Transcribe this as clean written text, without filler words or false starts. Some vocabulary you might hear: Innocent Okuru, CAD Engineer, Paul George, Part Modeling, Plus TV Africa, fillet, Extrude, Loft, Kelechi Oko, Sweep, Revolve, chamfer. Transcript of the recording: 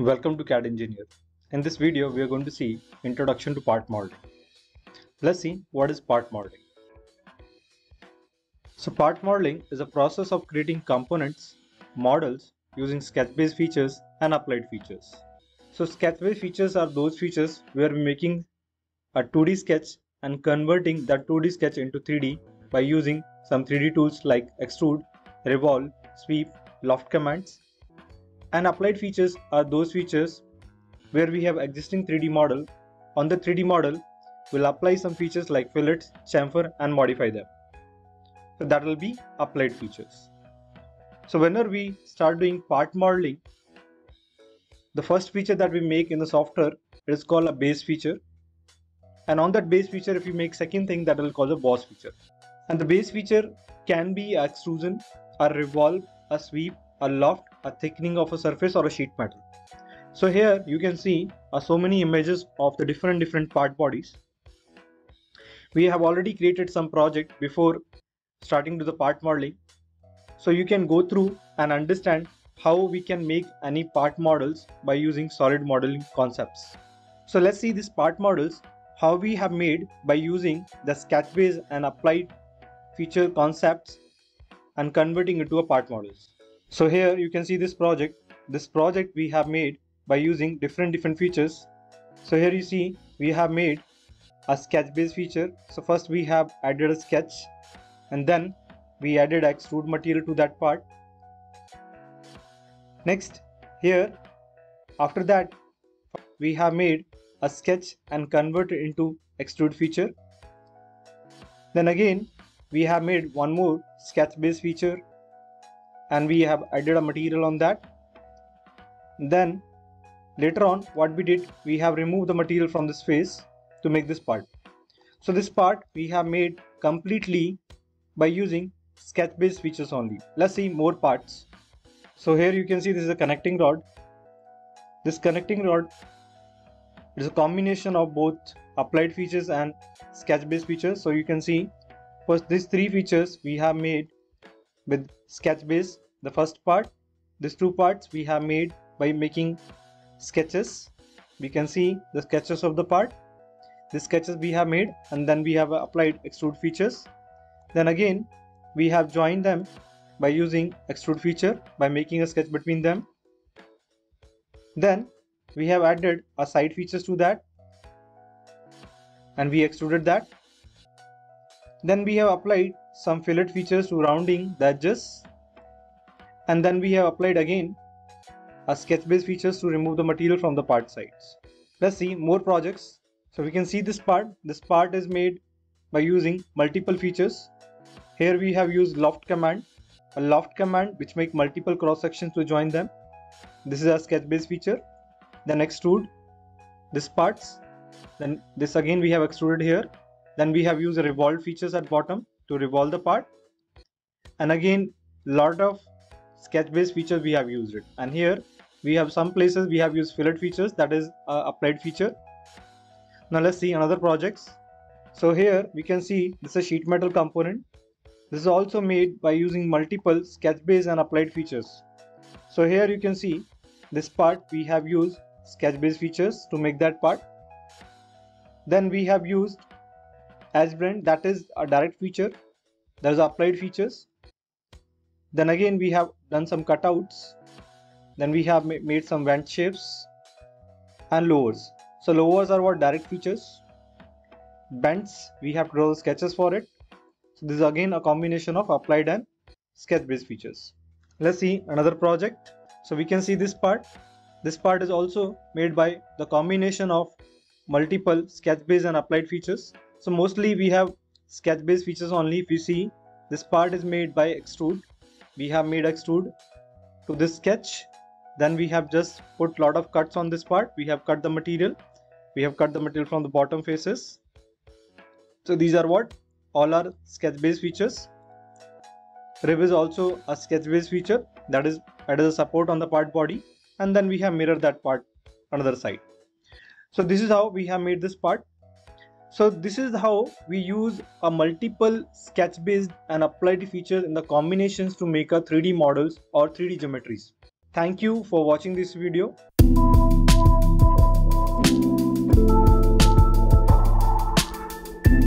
Welcome to CAD Engineer. In this video we are going to see Introduction to Part Modeling. Let's see what is part modeling. So part modeling is a process of creating components, models using sketch-based features and applied features. So sketch-based features are those features where we are making a 2D sketch and converting that 2D sketch into 3D by using some 3D tools like Extrude, Revolve, Sweep, Loft commands. And applied features are those features where we have existing 3D model. On the 3D model, we'll apply some features like fillets, chamfer and modify them. So that will be applied features. So whenever we start doing part modeling, the first feature that we make in the software is called a base feature. And on that base feature, if you make second thing, that will cause a boss feature. And the base feature can be an extrusion, a revolve, a sweep, a loft, a thickening of a surface or a sheet metal. So here you can see so many images of the different part bodies. We have already created some project before starting to the part modeling. So you can go through and understand how we can make any part models by using solid modeling concepts. So let's see these part models, how we have made by using the sketch base and applied feature concepts and converting it to a part models. So here you can see this project we have made by using different features. So here you see we have made a sketch based feature. So first we have added a sketch and then we added extrude material to that part. Next here, after that we have made a sketch and convert it into extrude feature. Then again we have made one more sketch based feature and we have added a material on that. Then later on what we did, we have removed the material from this face to make this part. So this part we have made completely by using sketch based features only. Let's see more parts. So here you can see this is a connecting rod. This connecting rod is a combination of both applied features and sketch based features. So you can see first these three features we have made with sketch base. The first part, these two parts we have made by making sketches. We can see the sketches of the part. These sketches we have made and then we have applied extrude features. Then again we have joined them by using extrude feature by making a sketch between them. Then we have added a side features to that and we extruded that. Then we have applied some fillet features to rounding the edges and then we have applied again a sketch based features to remove the material from the part sides. Let's see more projects. So we can see this part. This part is made by using multiple features. Here we have used loft command, a loft command which make multiple cross sections to join them. This is a sketch based feature. Then extrude this parts, then this again we have extruded here. Then we have used revolve features at bottom to revolve the part, and again lot of sketch based features we have used it. And here we have some places we have used fillet features, that is applied feature. Now let's see another projects. So here we can see this is a sheet metal component. This is also made by using multiple sketch based and applied features. So here you can see this part we have used sketch based features to make that part. Then we have used as brand, that is a direct feature. There's applied features. Then again we have done some cutouts. Then we have made some vent shapes and lowers. So lowers are what direct features. Bends, we have drawn sketches for it. So this is again a combination of applied and sketch based features. Let's see another project. So we can see this part. This part is also made by the combination of multiple sketch based and applied features. So mostly we have sketch based features only. If you see, this part is made by extrude. We have made extrude to this sketch. Then we have just put lot of cuts on this part. We have cut the material. We have cut the material from the bottom faces. So these are what? All are sketch based features. Rib is also a sketch based feature, that is added a support on the part body. And then we have mirrored that part another side. So this is how we have made this part. So this is how we use a multiple sketch based and applied features in the combinations to make a 3D models or 3D geometries. Thank you for watching this video.